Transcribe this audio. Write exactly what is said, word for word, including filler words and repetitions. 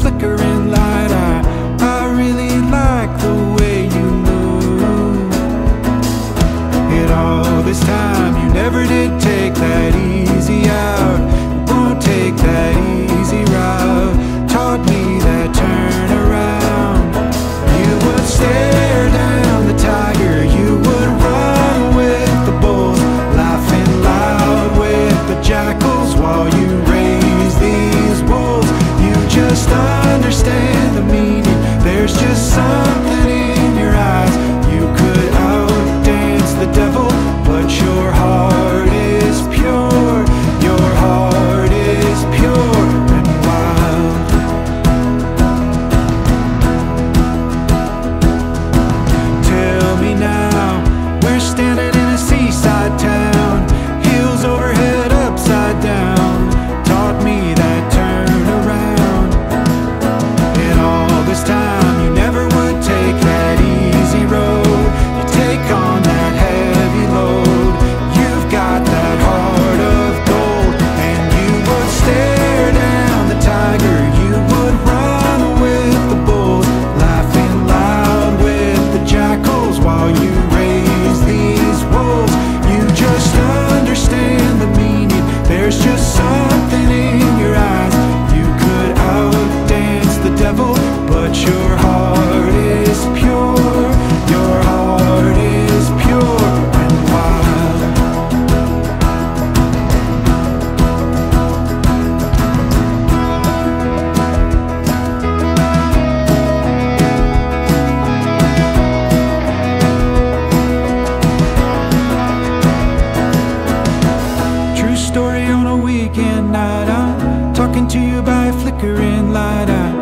flickering light. I, I really like the way you move. And all this time you never did take that easy out. You won't take that easy route. Taught me that turnaround. You would stare down the tiger. You would run with the bulls, laughing loud with the jackals while you raise these wolves. Just understand the meaning. There's just something in your eyes. You could outdance the devil, but your heart is pure. Your heart is pure and wild. Tell me now, we're standing in a seaside town, heels overhead, upside down. Taught me that turn. Story on a weekend night, I'm talking to you by a flickering light. I